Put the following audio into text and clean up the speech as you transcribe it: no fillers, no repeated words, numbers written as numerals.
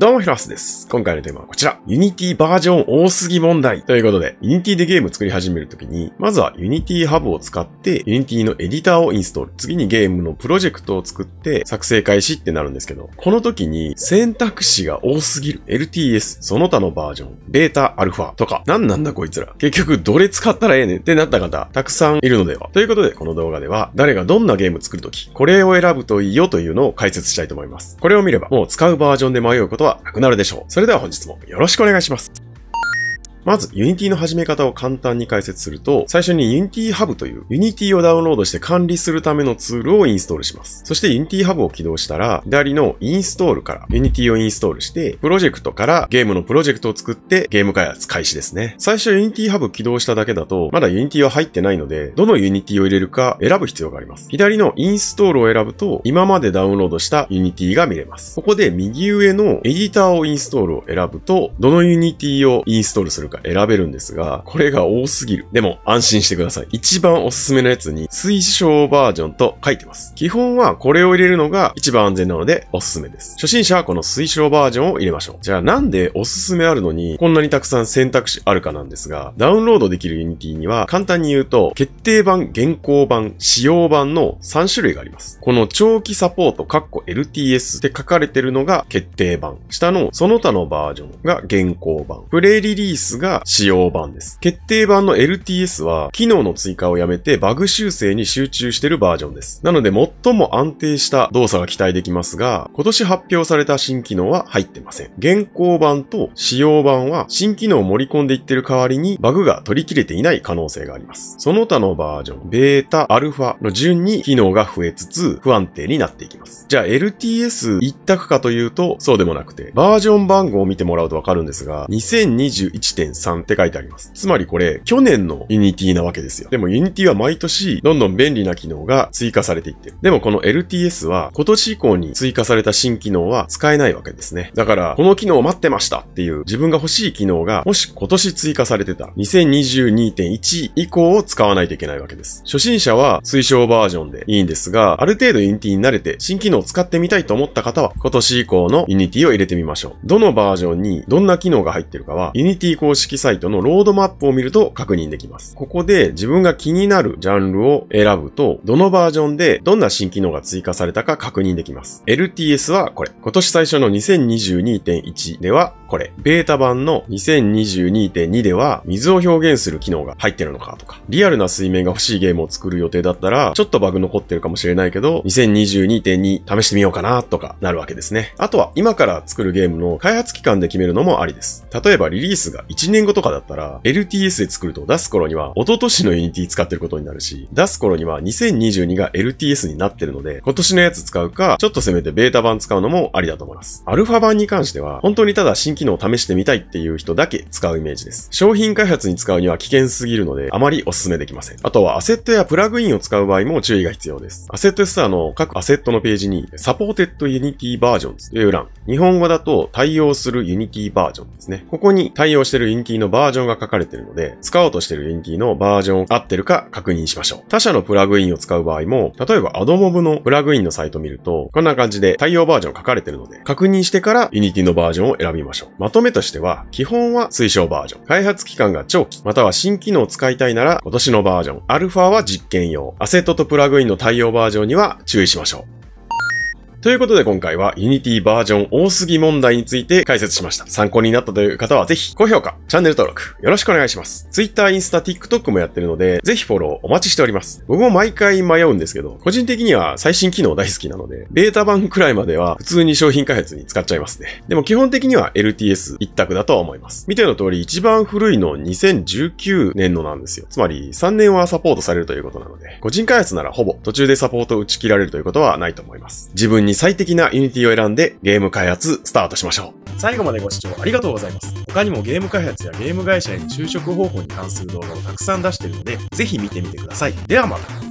どうも、ヒロアスです。今回のテーマはこちら。Unity バージョン多すぎ問題。ということで、Unity でゲーム作り始めるときに、まずは Unity Hub を使って、Unity のエディターをインストール。次にゲームのプロジェクトを作って、作成開始ってなるんですけど、この時に選択肢が多すぎる。LTS、その他のバージョン、ベータ、アルファとか、なんなんだこいつら。結局、どれ使ったらええねんってなった方、たくさんいるのでは。ということで、この動画では、誰がどんなゲーム作るとき、これを選ぶといいよというのを解説したいと思います。これを見れば、もう使うバージョンで迷うことはなくなるでしょう。それでは本日もよろしくお願いします。まず、Unity の始め方を簡単に解説すると、最初に Unity Hub という Unity をダウンロードして管理するためのツールをインストールします。そして Unity Hub を起動したら、左のインストールから Unity をインストールして、プロジェクトからゲームのプロジェクトを作ってゲーム開発開始ですね。最初 Unity Hub 起動しただけだと、まだ Unity は入ってないので、どの Unity を入れるか選ぶ必要があります。左のインストールを選ぶと、今までダウンロードした Unity が見れます。ここで右上のエディターをインストールを選ぶと、どの Unity をインストールするか選べるんですが、これが多すぎる。でも安心してください。一番おすすめのやつに推奨バージョンと書いてます。基本はこれを入れるのが一番安全なのでおすすめです。初心者はこの推奨バージョンを入れましょう。じゃあなんでおすすめあるのにこんなにたくさん選択肢あるかなんですが、ダウンロードできる Unity には簡単に言うと決定版、現行版、使用版の3種類があります。この長期サポート (LTS) って書かれてるのが決定版。下のその他のバージョンが現行版。プレイリリースが使用版です。決定版の LTS は機能の追加をやめてバグ修正に集中しているバージョンです。なので最も安定した動作が期待できますが、今年発表された新機能は入ってません。現行版と使用版は新機能を盛り込んでいってる代わりにバグが取り切れていない可能性があります。その他のバージョン、ベータ、アルファの順に機能が増えつつ不安定になっていきます。じゃあ LTS 一択かというとそうでもなくて、バージョン番号を見てもらうとわかるんですが、2021.3 って書いてあります。つまりこれ、去年の Unity なわけですよ。でも Unity は毎年、どんどん便利な機能が追加されていってる。でもこの LTS は、今年以降に追加された新機能は使えないわけですね。だから、この機能を待ってましたっていう、自分が欲しい機能が、もし今年追加されてた、2022.1 以降を使わないといけないわけです。初心者は推奨バージョンでいいんですが、ある程度 Unity に慣れて、新機能を使ってみたいと思った方は、今年以降の Unity を入れてみましょう。どのバージョンに、どんな機能が入ってるかは、Unity 公式サイトのロードマップを見ると確認できます。ここで自分が気になるジャンルを選ぶと、どのバージョンでどんな新機能が追加されたか確認できます。LTS はこれ。今年最初の 2022.1 ではこれ。ベータ版の 2022.2 では水を表現する機能が入ってるのかとか、リアルな水面が欲しいゲームを作る予定だったら、ちょっとバグ残ってるかもしれないけど、2022.2 試してみようかなとかなるわけですね。あとは今から作るゲームの開発期間で決めるのもありです。例えばリリースが1年後とかだったら LTS で作ると出す頃には一昨年の Unity 使ってることになるし、出す頃には2022が LTS になってるので、今年のやつ使うかちょっとせめてベータ版使うのもありだと思います。アルファ版に関しては本当にただ新機能を試してみたいっていう人だけ使うイメージです。商品開発に使うには危険すぎるのであまりお勧めできません。あとはアセットやプラグインを使う場合も注意が必要です。アセットスターの各アセットのページに Supported Unity Versions という欄、日本語だと対応する Unity バージョンですね。ここに対応してる Unity のバージョンが書かれているので、使おうとしてる Unity のバージョン合ってるか確認しましょう。他社のプラグインを使う場合も、例えば AdMob のプラグインのサイトを見ると、こんな感じで対応バージョン書かれているので、確認してから Unity のバージョンを選びましょう。まとめとしては、基本は推奨バージョン。開発期間が長期、または新機能を使いたいなら今年のバージョン。アルファは実験用。アセットとプラグインの対応バージョンには注意しましょう。ということで今回は Unity バージョン多すぎ問題について解説しました。参考になったという方はぜひ高評価、チャンネル登録よろしくお願いします。Twitter、インスタ、TikTok もやってるのでぜひフォローお待ちしております。僕も毎回迷うんですけど、個人的には最新機能大好きなので、ベータ版くらいまでは普通に商品開発に使っちゃいますね。でも基本的には LTS 一択だとは思います。見ての通り一番古いの2019年のなんですよ。つまり3年はサポートされるということなので、個人開発ならほぼ途中でサポートを打ち切られるということはないと思います。自分に最適な Unity を選んでゲーム開発スタートしましょう。最後までご視聴ありがとうございます。他にもゲーム開発やゲーム会社への就職方法に関する動画をたくさん出しているので、ぜひ見てみてください。ではまた。